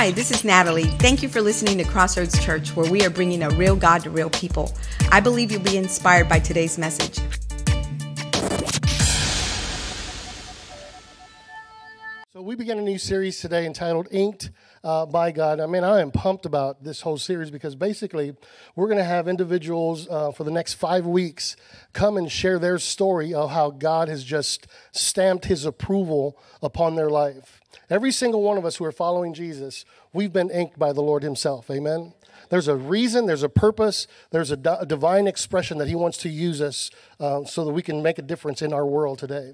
Hi, this is Natalie. Thank you for listening to Crossroads Church, where we are bringing a real God to real people. I believe you'll be inspired by today's message. So we began a new series today entitled Inked by God. I mean, I am pumped about this whole series because basically we're going to have individuals for the next 5 weeks come and share their story of how God has just stamped his approval upon their life. Every single one of us who are following Jesus, we've been inked by the Lord himself. Amen? There's a reason, there's a purpose, there's a divine expression that he wants to use us so that we can make a difference in our world today.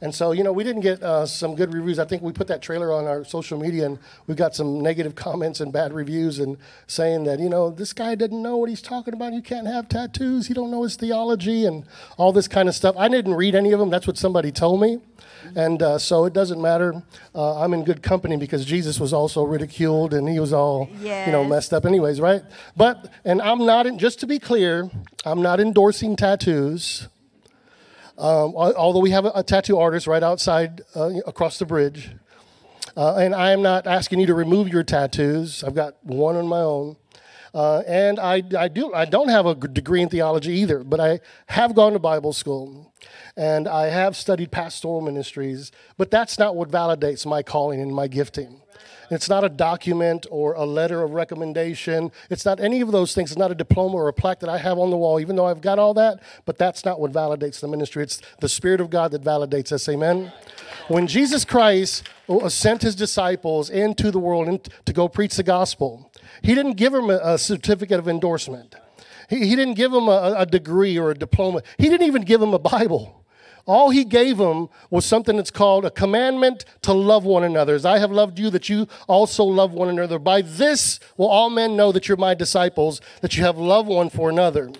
And so, you know, we didn't get some good reviews. I think we put that trailer on our social media, and we got some negative comments and bad reviews and saying that, you know, this guy doesn't know what he's talking about. You can't have tattoos. He don't know his theology and all this kind of stuff. I didn't read any of them. That's what somebody told me. And so it doesn't matter. I'm in good company because Jesus was also ridiculed, and he was all, you know, messed up anyways, right? But, and I'm not, just to be clear, I'm not endorsing tattoos. Although we have a tattoo artist right outside across the bridge. And I am not asking you to remove your tattoos. I've got one on my own. And I don't have a degree in theology either, but I have gone to Bible school. And I have studied pastoral ministries. But that's not what validates my calling and my gifting. It's not a document or a letter of recommendation. It's not any of those things. It's not a diploma or a plaque that I have on the wall, even though I've got all that. But that's not what validates the ministry. It's the Spirit of God that validates us. Amen? When Jesus Christ sent his disciples into the world to go preach the gospel, he didn't give them a certificate of endorsement. He didn't give them a degree or a diploma. He didn't even give them a Bible. All he gave them was something that's called a commandment to love one another. As I have loved you, that you also love one another. By this will all men know that you're my disciples, that you have love one for another.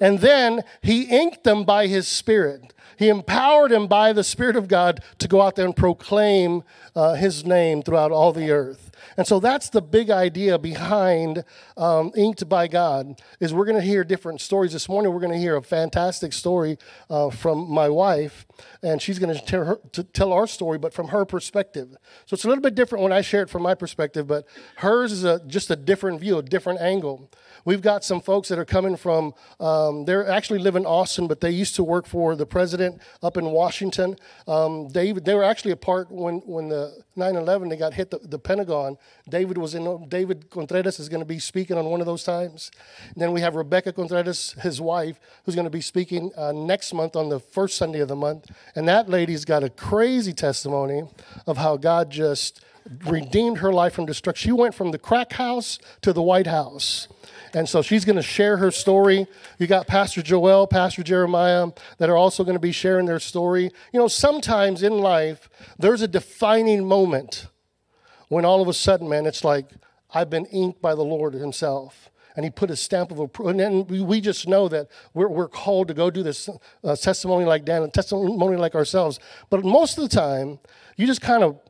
And then he inked them by his Spirit. He empowered them by the Spirit of God to go out there and proclaim his name throughout all the earth. And so that's the big idea behind Inked by God, is we're going to hear different stories. This morning we're going to hear a fantastic story from my wife, and she's going to tell our story, but from her perspective. So it's a little bit different when I share it from my perspective, but hers is just a different view, a different angle. We've got some folks that are coming from, they actually live in Austin, but they used to work for the president up in Washington. They were actually a part when the 9/11, they got hit, the Pentagon. David Contreras is going to be speaking on one of those times. And then we have Rebecca Contreras, his wife, who's going to be speaking next month on the first Sunday of the month. And that lady's got a crazy testimony of how God just redeemed her life from destruction. She went from the crack house to the White House. And so she's going to share her story. You got Pastor Joel, Pastor Jeremiah, that are also going to be sharing their story. You know, sometimes in life, there's a defining moment when all of a sudden, man, it's like, I've been inked by the Lord himself. And he put a stamp of approval. And we just know that we're called to go do this testimony like Dan and testimony like ourselves. But most of the time, you just kind of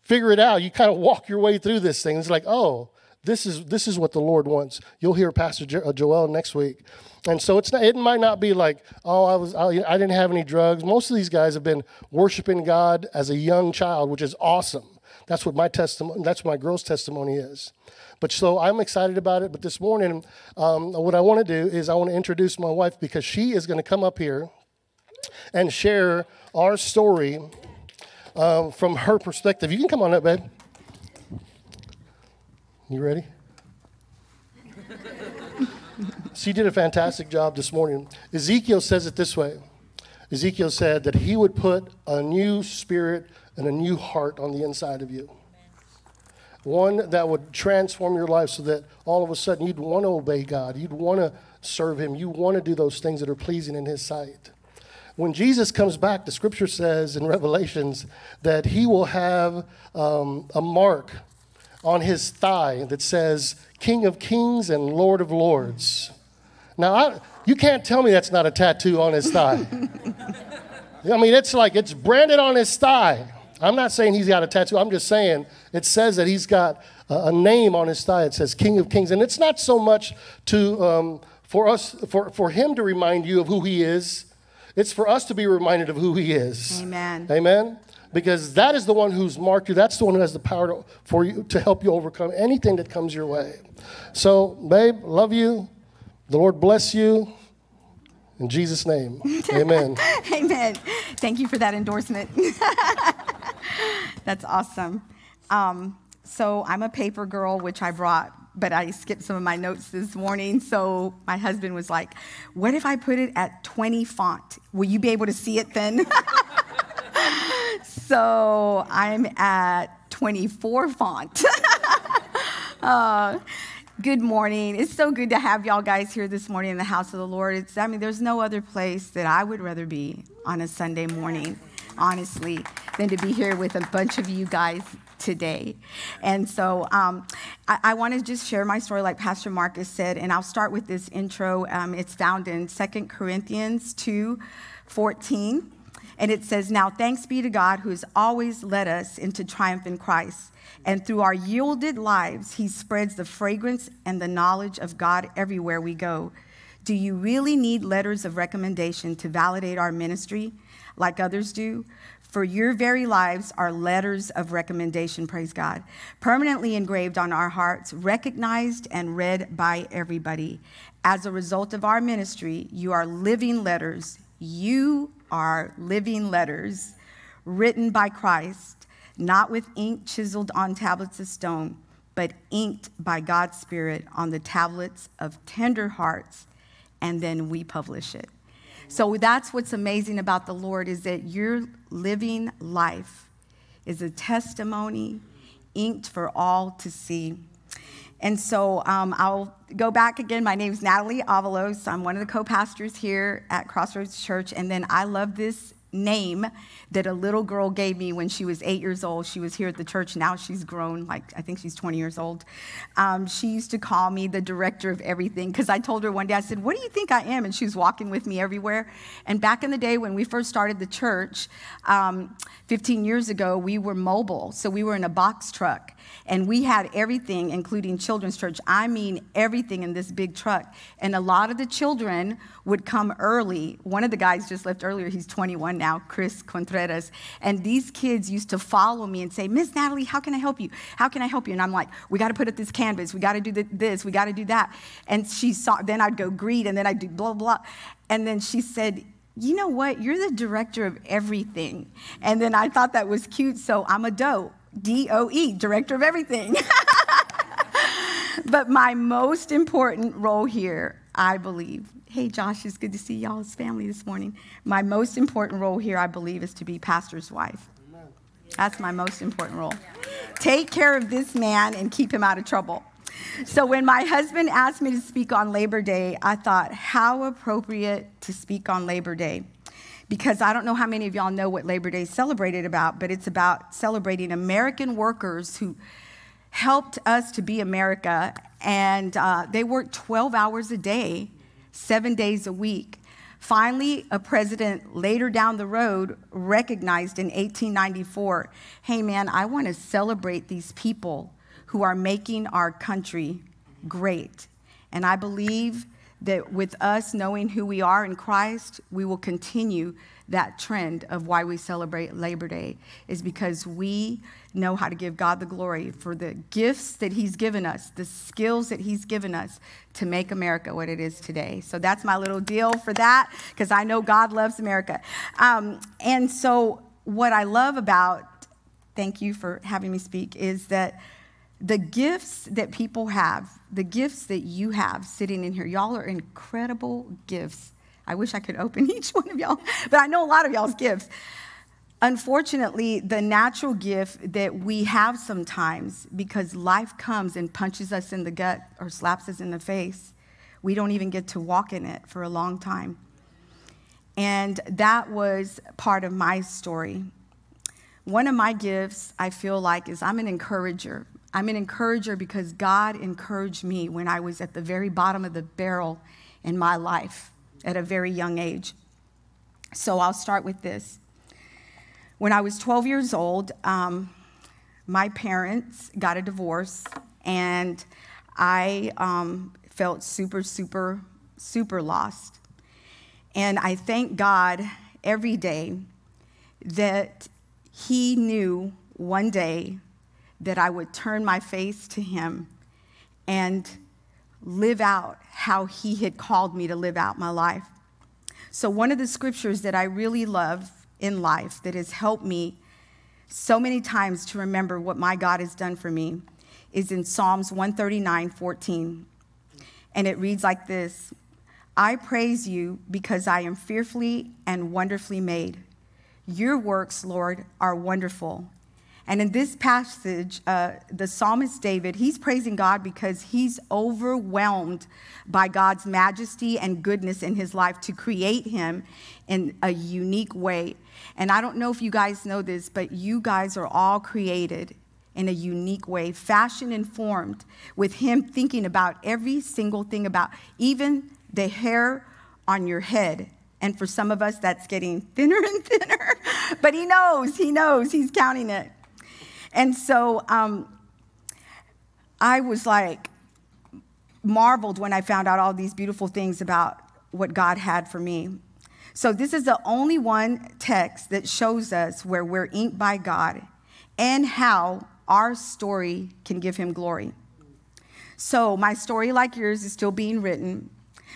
figure it out. You kind of walk your way through this thing. It's like, oh, this is what the Lord wants. You'll hear Pastor Joel next week. And so it might not be like, oh, I didn't have any drugs. Most of these guys have been worshiping God as a young child, which is awesome. That's what my testimony, that's what my girl's testimony is. But so I'm excited about it. But this morning, what I want to do is I want to introduce my wife, because she is going to come up here and share our story from her perspective. You can come on up, babe. You ready? She did a fantastic job this morning. Ezekiel says it this way. Ezekiel said that he would put a new spirit and a new heart on the inside of you. Amen. One that would transform your life so that all of a sudden you'd want to obey God. You'd want to serve him. You want to do those things that are pleasing in his sight. When Jesus comes back, the scripture says in Revelations that he will have a mark on his thigh that says, King of Kings and Lord of Lords. Now, you can't tell me that's not a tattoo on his thigh. I mean, it's like it's branded on his thigh. I'm not saying he's got a tattoo. I'm just saying it says that he's got a name on his thigh. It says King of Kings. And it's not so much to for him to remind you of who he is. It's for us to be reminded of who he is. Amen. Amen. because that is the one who's marked you. That's the one who has the power for you to help you overcome anything that comes your way. So, babe, love you. The Lord bless you. In Jesus' name, amen. Amen. Thank you for that endorsement. That's awesome. So I'm a paper girl, which I brought, but I skipped some of my notes this morning. So my husband was like, what if I put it at 20 font? Will you be able to see it then? So I'm at 24 font. Good morning. It's so good to have y'all guys here this morning in the house of the Lord. There's no other place that I would rather be on a Sunday morning, honestly, than to be here with a bunch of you guys today. And so I want to just share my story like Pastor Marcus said, and I'll start with this intro. It's found in 2 Corinthians 2:14, and it says, "Now thanks be to God who has always led us into triumph in Christ. And through our yielded lives, he spreads the fragrance and the knowledge of God everywhere we go. Do you really need letters of recommendation to validate our ministry like others do? For your very lives are letters of recommendation, praise God, permanently engraved on our hearts, recognized and read by everybody. As a result of our ministry, you are living letters. You are living letters written by Christ, not with ink chiseled on tablets of stone, but inked by God's Spirit on the tablets of tender hearts, and then we publish it." So that's what's amazing about the Lord, is that your living life is a testimony inked for all to see. And so I'll go back again. My name's Natalie Avalos. I'm one of the co-pastors here at Crossroads Church, and then I love this name that a little girl gave me when she was 8 years old. She was here at the church. Now she's grown, like I think she's 20 years old. She used to call me the director of everything, because I told her one day, I said, "What do you think I am?" And she was walking with me everywhere. And back in the day when we first started the church, 15 years ago, we were mobile. So we were in a box truck, and we had everything, including children's church. I mean everything in this big truck. And a lot of the children would come early. One of the guys just left earlier. He's 21 now, Chris Contreras. And these kids used to follow me and say, "Miss Natalie, how can I help you? How can I help you?" And I'm like, "We got to put up this canvas. We got to do this. We got to do that." And she saw, then I'd go greet, and then I'd do blah, blah. And then she said, "You know what? You're the director of everything." And then I thought that was cute. So I'm a doe. D-O-E, director of everything. But my most important role here, I believe, hey Josh, it's good to see y'all's family this morning. My most important role here, I believe, is to be pastor's wife. That's my most important role. Take care of this man and keep him out of trouble. So when my husband asked me to speak on Labor Day, I thought, how appropriate to speak on Labor Day. Because I don't know how many of y'all know what Labor Day is celebrated about, but it's about celebrating American workers who helped us to be America, and they worked 12 hours a day, 7 days a week. Finally, a president later down the road recognized in 1894, "Hey man, I want to celebrate these people who are making our country great." And I believe that with us knowing who we are in Christ, we will continue that trend of why we celebrate Labor Day, is because we know how to give God the glory for the gifts that he's given us, the skills that he's given us to make America what it is today. So that's my little deal for that, because I know God loves America. And so what I love about, thank you for having me speak, is that the gifts that people have, the gifts that you have sitting in here, y'all are incredible gifts. I wish I could open each one of y'all, but I know a lot of y'all's gifts. Unfortunately, the natural gift that we have sometimes, because life comes and punches us in the gut or slaps us in the face, we don't even get to walk in it for a long time. And that was part of my story. One of my gifts, I feel like, is I'm an encourager. I'm an encourager because God encouraged me when I was at the very bottom of the barrel in my life at a very young age. So I'll start with this. When I was 12 years old, my parents got a divorce, and I felt super lost. And I thank God every day that He knew one day that I would turn my face to him and live out how he had called me to live out my life. So one of the scriptures that I really love in life that has helped me so many times to remember what my God has done for me is in Psalms 139:14. And it reads like this: I praise you because I am fearfully and wonderfully made. Your works, Lord, are wonderful. And in this passage, the psalmist David, he's praising God because he's overwhelmed by God's majesty and goodness in his life to create him in a unique way. And I don't know if you guys know this, but you guys are all created in a unique way, fashioned and formed, with him thinking about every single thing, about even the hair on your head. And for some of us, that's getting thinner and thinner. But he knows, he's counting it. And so I was like marveled when I found out all these beautiful things about what God had for me. So this is the only one text that shows us where we're inked by God and how our story can give him glory. So my story, like yours, is still being written.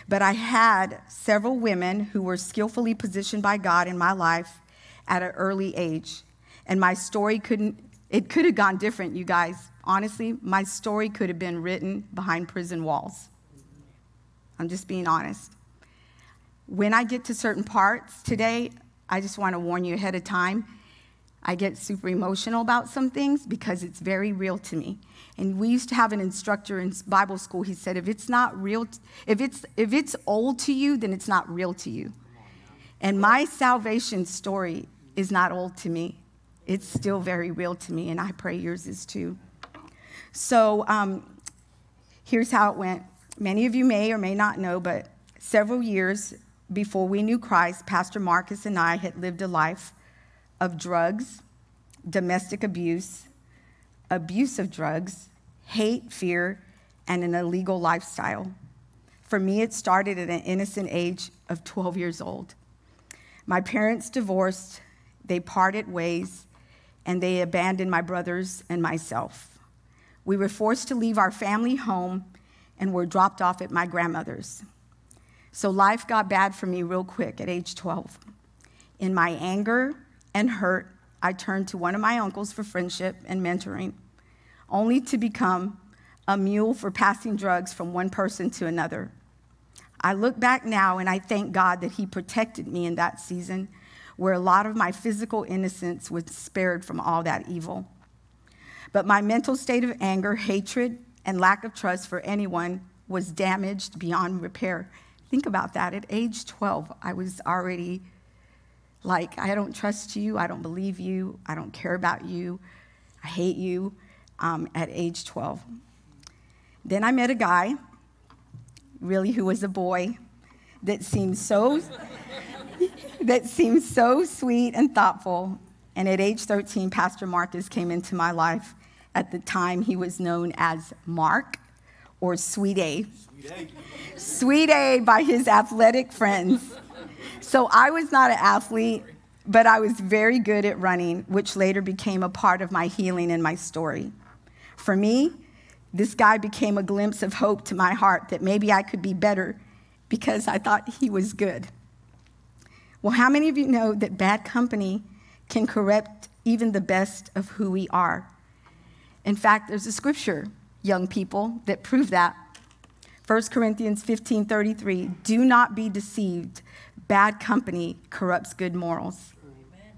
But I had several women who were skillfully positioned by God in my life at an early age. And my story could have gone different, you guys. Honestly, my story could have been written behind prison walls. I'm just being honest. When I get to certain parts today, I just want to warn you ahead of time. I get super emotional about some things because it's very real to me. And we used to have an instructor in Bible school. He said, if it's not real, if it's old to you, then it's not real to you. And my salvation story is not old to me. It's still very real to me, and I pray yours is too. So here's how it went. Many of you may or may not know, but several years before we knew Christ, Pastor Marcus and I had lived a life of drugs, domestic abuse, abuse of drugs, hate, fear, and an illegal lifestyle. For me, it started at an innocent age of 12 years old. My parents divorced, they parted ways, and they abandoned my brothers and myself. We were forced to leave our family home and were dropped off at my grandmother's. So life got bad for me real quick at age 12. In my anger and hurt, I turned to one of my uncles for friendship and mentoring, only to become a mule for passing drugs from one person to another. I look back now and I thank God that he protected me in that season where a lot of my physical innocence was spared from all that evil. But my mental state of anger, hatred, and lack of trust for anyone was damaged beyond repair. Think about that. At age 12, I was already like, I don't trust you, I don't believe you, I don't care about you, I hate you, at age 12. Then I met a guy, really, who was a boy, that seemed so sweet and thoughtful. And at age 13, Pastor Marcus came into my life. At the time, he was known as Mark, or Sweet A. Sweet A by his athletic friends. So I was not an athlete, but I was very good at running, which later became a part of my healing and my story. For me, this guy became a glimpse of hope to my heart that maybe I could be better because I thought he was good. Well, how many of you know that bad company can corrupt even the best of who we are? In fact, there's a scripture, young people, that prove that. 1 Corinthians 15:33, do not be deceived. Bad company corrupts good morals. Amen.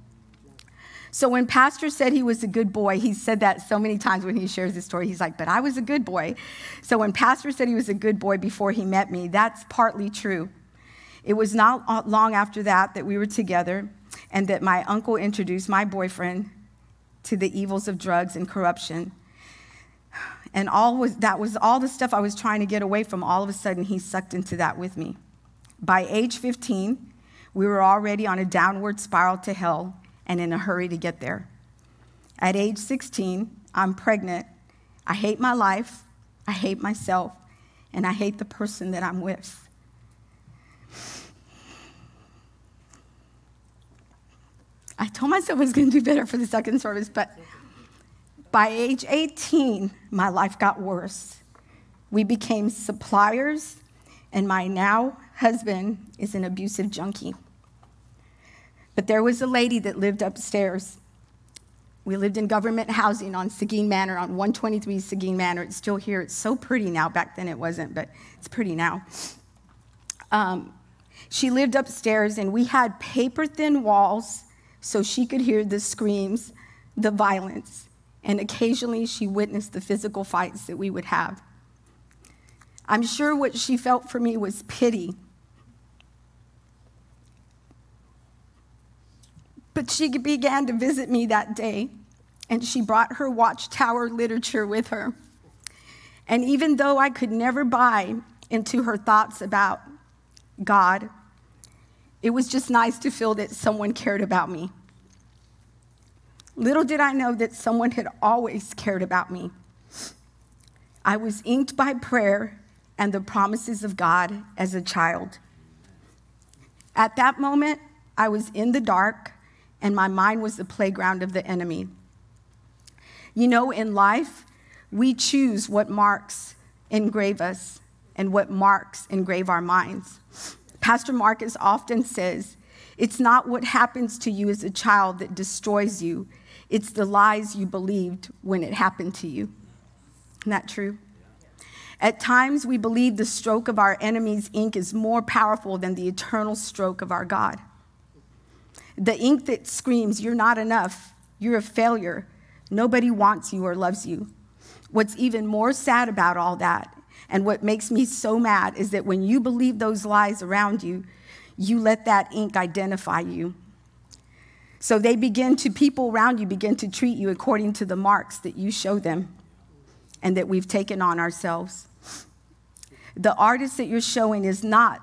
So when Pastor said he was a good boy, he said that so many times when he shares his story, he's like, but I was a good boy. So when Pastor said he was a good boy before he met me, that's partly true. It was not long after that we were together and that my uncle introduced my boyfriend to the evils of drugs and corruption. And that was all the stuff I was trying to get away from. All of a sudden, he sucked into that with me. By age 15, we were already on a downward spiral to hell and in a hurry to get there. At age 16, I'm pregnant. I hate my life, I hate myself, and I hate the person that I'm with. I told myself I was going to do better for the second service, but by age 18, my life got worse. We became suppliers, and my now husband is an abusive junkie. But there was a lady that lived upstairs. We lived in government housing on Seguin Manor, on 123 Seguin Manor. It's still here. It's so pretty now. Back then it wasn't, but it's pretty now. She lived upstairs, and we had paper-thin walls so she could hear the screams, the violence, and occasionally she witnessed the physical fights that we would have. I'm sure what she felt for me was pity. But she began to visit me that day, and she brought her Watchtower literature with her. And even though I could never buy into her thoughts about God, it was just nice to feel that someone cared about me. Little did I know that someone had always cared about me. I was inked by prayer and the promises of God as a child. At that moment, I was in the dark, and my mind was the playground of the enemy. You know, in life, we choose what marks engrave us and what marks engrave our minds. Pastor Marcus often says, it's not what happens to you as a child that destroys you. It's the lies you believed when it happened to you. Isn't that true? At times, we believe the stroke of our enemy's ink is more powerful than the eternal stroke of our God. The ink that screams, you're not enough, you're a failure, nobody wants you or loves you. What's even more sad about all that, and what makes me so mad, is that when you believe those lies around you, you let that ink identify you. So they begin to, people around you begin to treat you according to the marks that you show them and that we've taken on ourselves. The artist that you're showing is not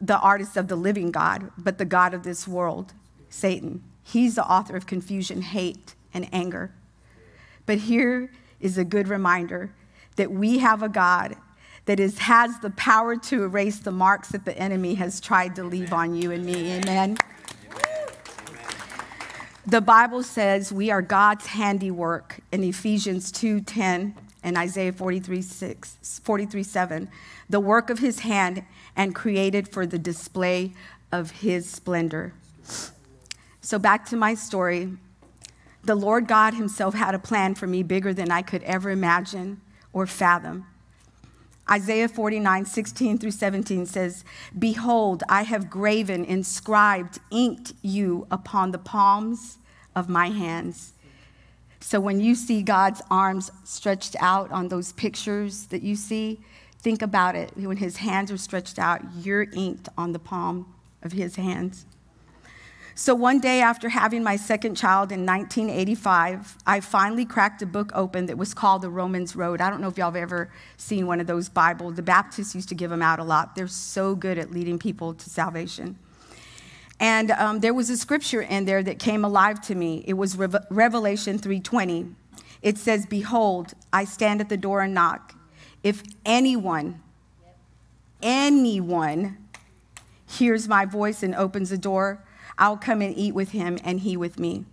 the artist of the living God, but the God of this world, Satan. He's the author of confusion, hate, and anger. But here is a good reminder that we have a God that has the power to erase the marks that the enemy has tried to leave on you and me. Amen. The Bible says we are God's handiwork in Ephesians 2:10 and Isaiah 43:7, the work of his hand and created for the display of his splendor. So back to my story. The Lord God himself had a plan for me bigger than I could ever imagine or fathom. Isaiah 49:16-17 says, behold, I have graven, inscribed, inked you upon the palms of my hands. So when you see God's arms stretched out on those pictures that you see, think about it. When his hands are stretched out, you're inked on the palm of his hands. So one day after having my second child in 1985, I finally cracked a book open that was called The Romans Road. I don't know if y'all have ever seen one of those Bibles. The Baptists used to give them out a lot. They're so good at leading people to salvation. And there was a scripture in there that came alive to me. It was Revelation 3:20. It says, behold, I stand at the door and knock. If anyone hears my voice and opens the door, I'll come and eat with him and he with me.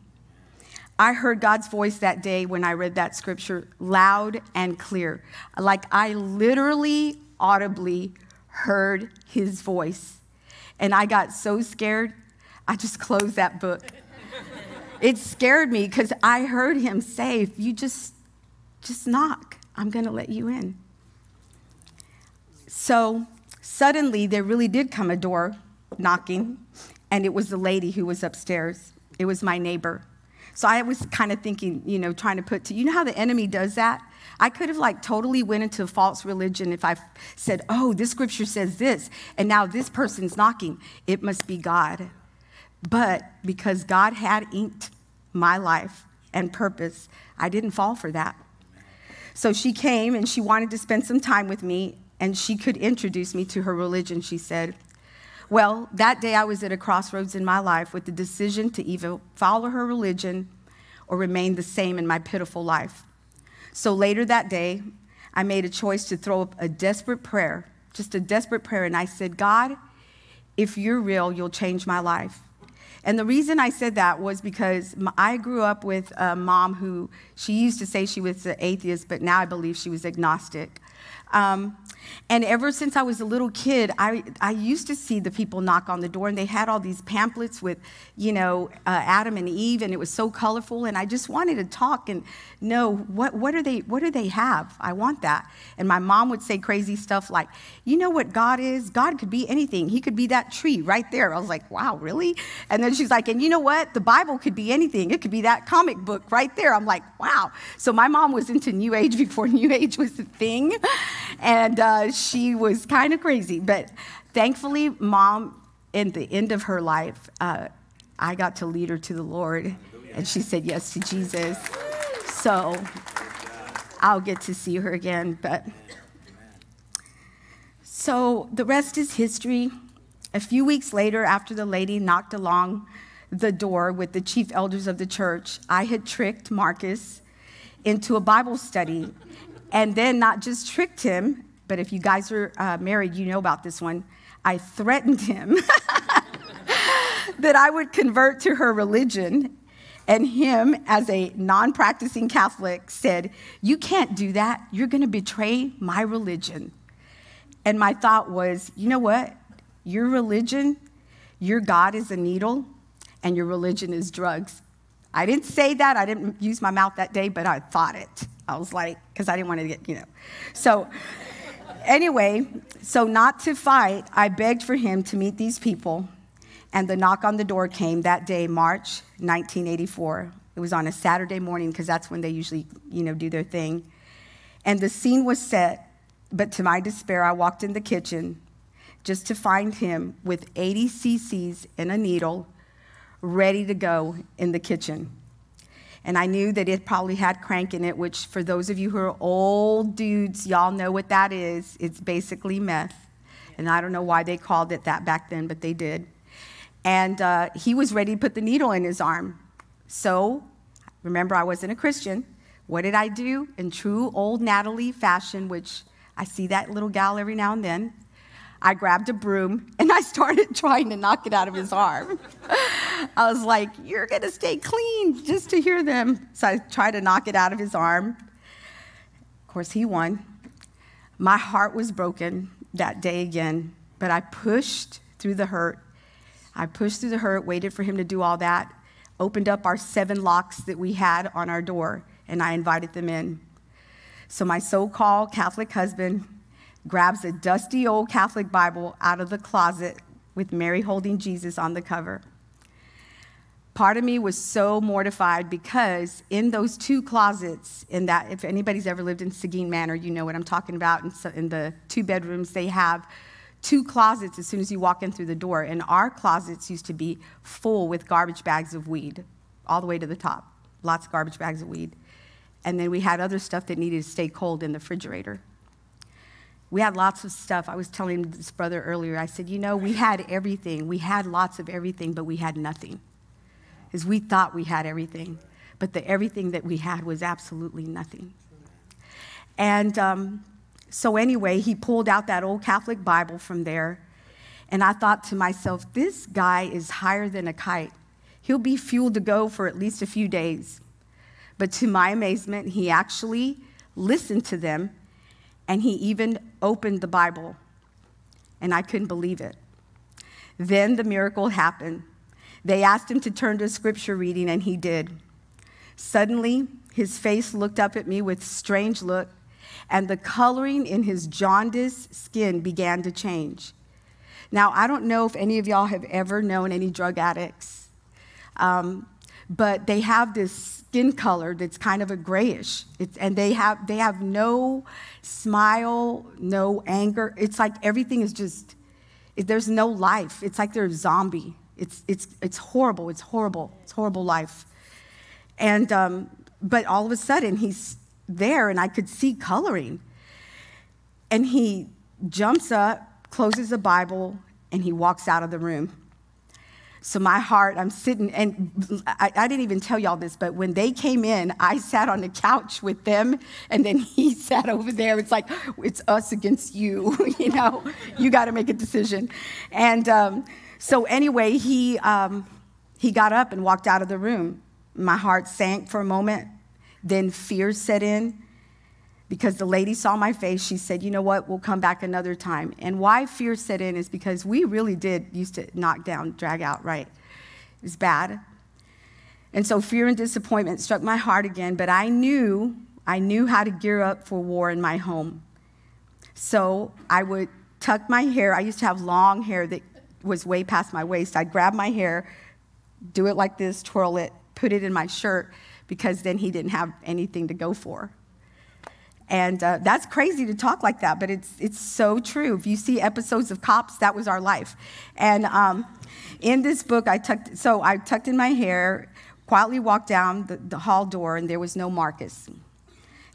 I heard God's voice that day when I read that scripture loud and clear. Like I literally audibly heard his voice. And I got so scared, I just closed that book. It scared me because I heard him say, if you just knock, I'm going to let you in. So suddenly there really did come a door knocking. And it was the lady who was upstairs. It was my neighbor. So I was kind of thinking, you know, trying to put to, you know how the enemy does that? I could have like totally went into false religion if I said, oh, this scripture says this, and now this person's knocking. It must be God. But because God had inked my life and purpose, I didn't fall for that. So she came and she wanted to spend some time with me, and she could introduce me to her religion, she said. Well, that day I was at a crossroads in my life with the decision to either follow her religion or remain the same in my pitiful life. So later that day, I made a choice to throw up a desperate prayer, just a desperate prayer, and I said, God, if you're real, you'll change my life. And the reason I said that was because I grew up with a mom who, she used to say she was an atheist, but now I believe she was agnostic. And ever since I was a little kid, I used to see the people knock on the door, and they had all these pamphlets with, you know, Adam and Eve, and it was so colorful, and I just wanted to talk and know, what do they have? I want that. And my mom would say crazy stuff like, you know what God is? God could be anything. He could be that tree right there. I was like, wow, really? And then she's like, and you know what? The Bible could be anything. It could be that comic book right there. I'm like, wow. So my mom was into New Age before New Age was a thing. And she was kind of crazy. But thankfully, Mom, at the end of her life, I got to lead her to the Lord. And she said yes to Jesus. So I'll get to see her again. But so the rest is history. A few weeks later, after the lady knocked along the door with the chief elders of the church, I had tricked Marcus into a Bible study. And then not just tricked him, but if you guys are married, you know about this one. I threatened him that I would convert to her religion. And him, as a non-practicing Catholic, said, you can't do that. You're going to betray my religion. And my thought was, you know what? Your religion, your God is a needle, and your religion is drugs. I didn't say that. I didn't use my mouth that day, but I thought it. I was like, because I didn't want to get, you know. So anyway, so not to fight, I begged for him to meet these people. And the knock on the door came that day, March 1984. It was on a Saturday morning, because that's when they usually, you know, do their thing. And the scene was set. But to my despair, I walked in the kitchen just to find him with 80 cc's and a needle, ready to go in the kitchen. And I knew that it probably had crank in it, which for those of you who are old dudes, y'all know what that is. It's basically meth. And I don't know why they called it that back then, but they did. And he was ready to put the needle in his arm. So, remember, I wasn't a Christian. What did I do? In true old Natalie fashion, which I see that little gal every now and then, I grabbed a broom, and I started trying to knock it out of his arm. I was like, you're going to stay clean just to hear them. So I tried to knock it out of his arm. Of course, he won. My heart was broken that day again, but I pushed through the hurt. I pushed through the hurt, waited for him to do all that, opened up our 7 locks that we had on our door, and I invited them in. So my so-called Catholic husband grabs a dusty old Catholic Bible out of the closet with Mary holding Jesus on the cover. Part of me was so mortified because in those 2 closets, in that, if anybody's ever lived in Seguin Manor, you know what I'm talking about. And so in the 2 bedrooms, they have 2 closets as soon as you walk in through the door. And our closets used to be full with garbage bags of weed, all the way to the top, lots of garbage bags of weed. And then we had other stuff that needed to stay cold in the refrigerator. We had lots of stuff. I was telling this brother earlier, I said, you know, we had everything. We had lots of everything, but we had nothing. Because we thought we had everything, but the everything that we had was absolutely nothing. And so anyway, he pulled out that old Catholic Bible from there, and I thought to myself, this guy is higher than a kite. He'll be fueled to go for at least a few days. But to my amazement, he actually listened to them, and he even opened the Bible, and I couldn't believe it. Then the miracle happened. They asked him to turn to scripture reading, and he did. Suddenly, his face looked up at me with a strange look, and the coloring in his jaundiced skin began to change. Now, I don't know if any of y'all have ever known any drug addicts, but they have this skin color that's kind of a grayish, and they have no smile, no anger. It's like everything is just, there's no life. It's like they're a zombie. It's horrible. It's horrible. It's horrible life. And but all of a sudden he's there, and I could see coloring. And he jumps up, closes the Bible, and he walks out of the room. So my heart, I'm sitting, and I didn't even tell y'all this, but when they came in, I sat on the couch with them, and then he sat over there. It's like, it's us against you, you know? You got to make a decision. And so anyway, He got up and walked out of the room. My heart sank for a moment. Then fear set in because the lady saw my face. She said, you know what, we'll come back another time. And why fear set in is because we really did used to knock down, drag out, right? It was bad. And so fear and disappointment struck my heart again, but I knew how to gear up for war in my home. So I would tuck my hair. I used to have long hair that was way past my waist. I'd grab my hair, do it like this, twirl it, put it in my shirt, because then he didn't have anything to go for. And that's crazy to talk like that, but it's so true. If you see episodes of Cops, that was our life. And in this book, I tucked in my hair, quietly walked down the hall door, and there was no Marcus.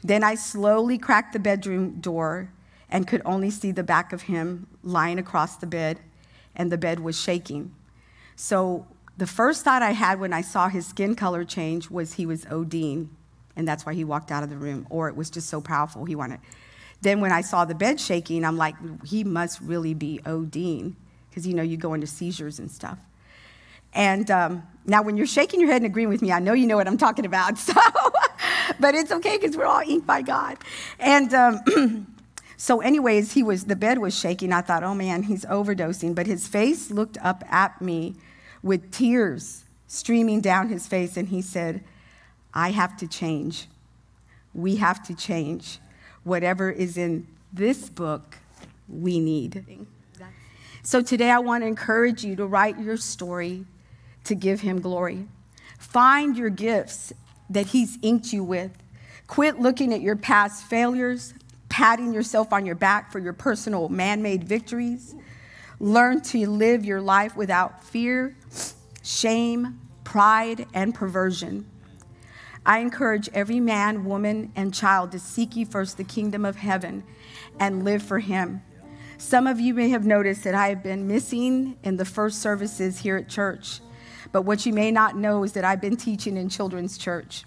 Then I slowly cracked the bedroom door and could only see the back of him lying across the bed, and the bed was shaking. So the first thought I had when I saw his skin color change was he was ODing, and that's why he walked out of the room, or it was just so powerful he wanted. Then when I saw the bed shaking, I'm like, he must really be ODing, because you know you go into seizures and stuff. And now when you're shaking your head and agreeing with me, I know you know what I'm talking about, so but it's okay because we're all inked by God. And so anyways, the bed was shaking. I thought, oh man, he's overdosing, but his face looked up at me with tears streaming down his face, and he said, I have to change. We have to change. Whatever is in this book, we need. So today I want to encourage you to write your story to give him glory. Find your gifts that he's inked you with. Quit looking at your past failures, patting yourself on your back for your personal man-made victories. Learn to live your life without fear, shame, pride, and perversion. I encourage every man, woman, and child to seek ye first the kingdom of heaven and live for him. Some of you may have noticed that I have been missing in the first services here at church, but what you may not know is that I've been teaching in children's church.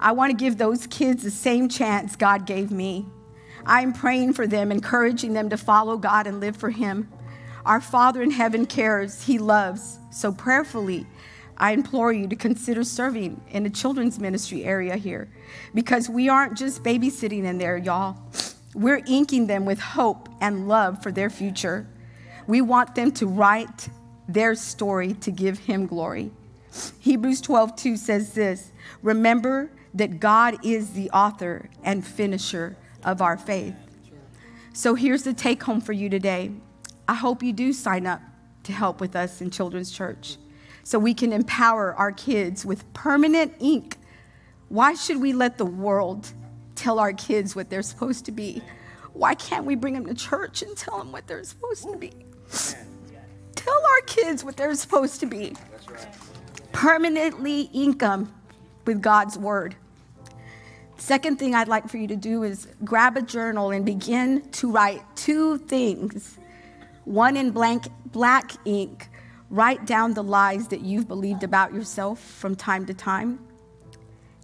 I want to give those kids the same chance God gave me. I'm praying for them, encouraging them to follow God and live for him. Our Father in heaven cares, he loves. So prayerfully, I implore you to consider serving in the children's ministry area here, because we aren't just babysitting in there, y'all. We're inking them with hope and love for their future. We want them to write their story to give him glory. Hebrews 12:2 says this, remember that God is the author and finisher of our faith. So here's the take home for you today. I hope you do sign up to help with us in Children's Church so we can empower our kids with permanent ink. Why should we let the world tell our kids what they're supposed to be? Why can't we bring them to church and tell them what they're supposed to be? Tell our kids what they're supposed to be. Permanently ink them with God's word. Second thing I'd like for you to do is grab a journal and begin to write two things. One in black ink, write down the lies that you've believed about yourself from time to time.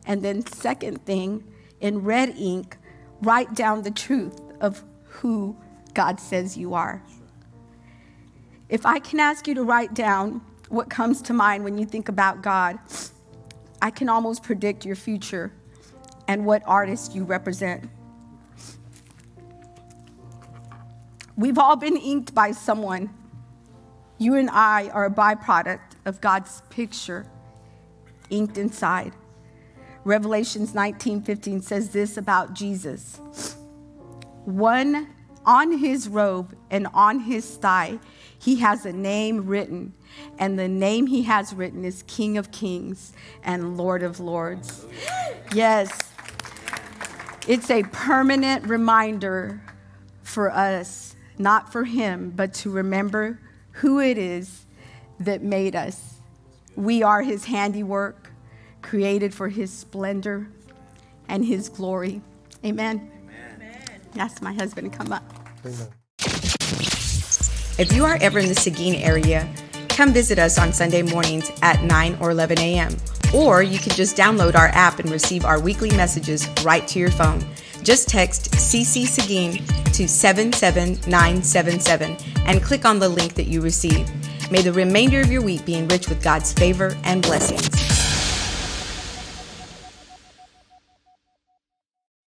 And then second thing, in red ink, write down the truth of who God says you are. If I can ask you to write down what comes to mind when you think about God, I can almost predict your future and what artist you represent. We've all been inked by someone. You and I are a byproduct of God's picture inked inside. Revelations 19:15 says this about Jesus. One on his robe and on his thigh, he has a name written, and the name he has written is King of Kings and Lord of Lords. Yes. It's a permanent reminder for us, not for him, but to remember who it is that made us. We are his handiwork, created for his splendor and his glory. Amen. Amen. Ask my husband to come up. Amen. If you are ever in the Seguin area, come visit us on Sunday mornings at 9 or 11 a.m. Or you can just download our app and receive our weekly messages right to your phone. Just text CCSeguin to 77977 and click on the link that you receive. May the remainder of your week be enriched with God's favor and blessings.